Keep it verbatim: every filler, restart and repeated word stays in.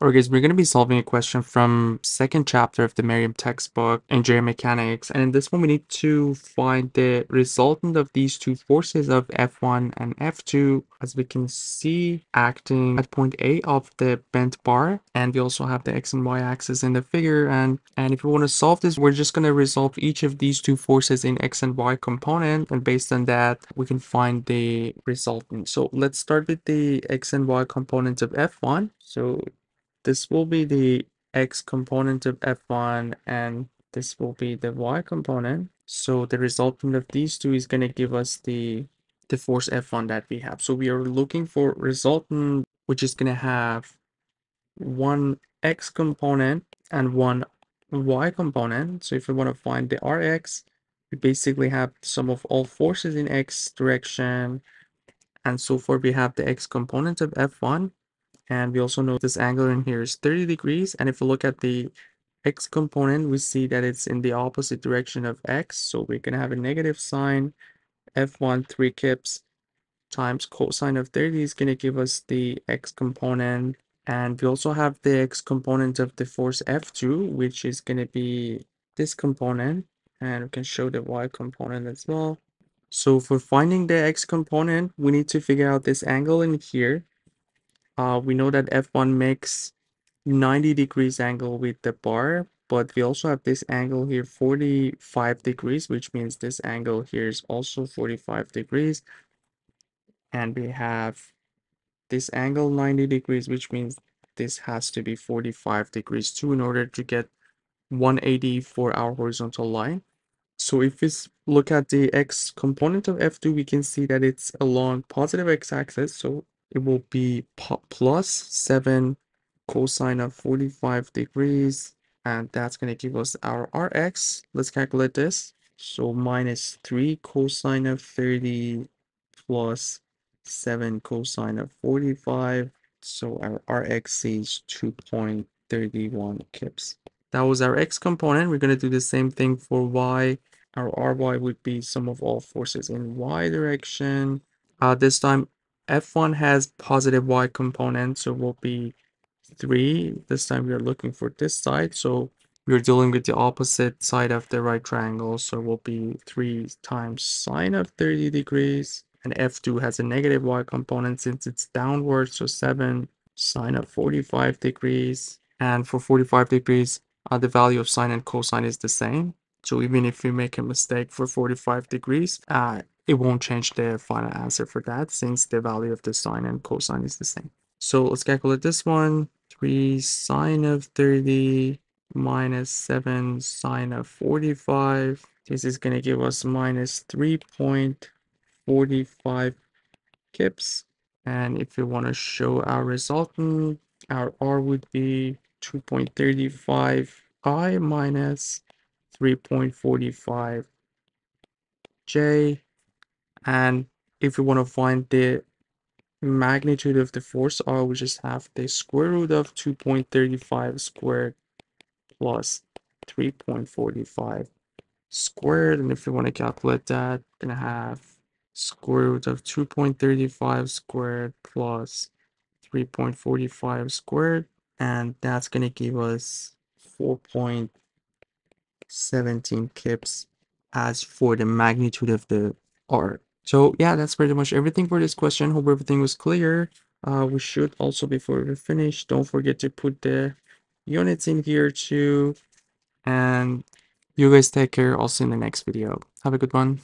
Alright guys, we're going to be solving a question from second chapter of the Meriam textbook, Engineering Mechanics, and in this one we need to find the resultant of these two forces of F one and F two, as we can see acting at point A of the bent bar, and we also have the X and Y axis in the figure, and, and if we want to solve this, we're just going to resolve each of these two forces in X and Y component, and based on that we can find the resultant. So let's start with the X and Y components of F one. So this will be the X component of F one and this will be the Y component. So the resultant of these two is going to give us the, the force F one that we have. So we are looking for resultant, which is going to have one X component and one Y component. So if we want to find the R X, we basically have sum of all forces in X direction. And so far we have the X component of F one. And we also know this angle in here is thirty degrees. And if we look at the X component, we see that it's in the opposite direction of X. So we're going to have a negative sign. F one three kips times cosine of thirty is going to give us the X component. And we also have the X component of the force F two, which is going to be this component. And we can show the Y component as well. So for finding the X component, we need to figure out this angle in here. Uh, we know that F one makes ninety degrees angle with the bar, but we also have this angle here, forty-five degrees, which means this angle here is also forty-five degrees. And we have this angle ninety degrees, which means this has to be forty-five degrees too in order to get one eighty for our horizontal line. So if we look at the X component of F two, we can see that it's along positive X axis. So it will be plus seven cosine of forty-five degrees, and that's going to give us our R X. Let's calculate this. So minus three cosine of thirty plus seven cosine of forty-five. So our R X is two point three one kips. That was our X component. We're going to do the same thing for Y. Our R Y would be sum of all forces in Y direction. Uh, this time F one has positive Y component, so will be three. This time we are looking for this side, so we're dealing with the opposite side of the right triangle, so will be three times sine of thirty degrees. And F two has a negative Y component since it's downward, so seven sine of forty-five degrees. And for forty-five degrees, uh, the value of sine and cosine is the same, so even if we make a mistake for forty-five degrees, uh, it won't change the final answer for that since the value of the sine and cosine is the same. So let's calculate this one. three sine of thirty minus seven sine of forty-five. This is going to give us minus three point four five kips. And if we want to show our resultant, our R would be two point three five I minus three point four five J. And if we want to find the magnitude of the force R, we just have the square root of two point three five squared plus three point four five squared. And if we want to calculate that, we're going to have square root of two point three five squared plus three point four five squared. And that's going to give us four point one seven kips as for the magnitude of the R. So yeah, that's pretty much everything for this question. Hope everything was clear. Uh, we should also, before we finish, don't forget to put the units in here too. And you guys take care. I'll see you in the next video. Have a good one.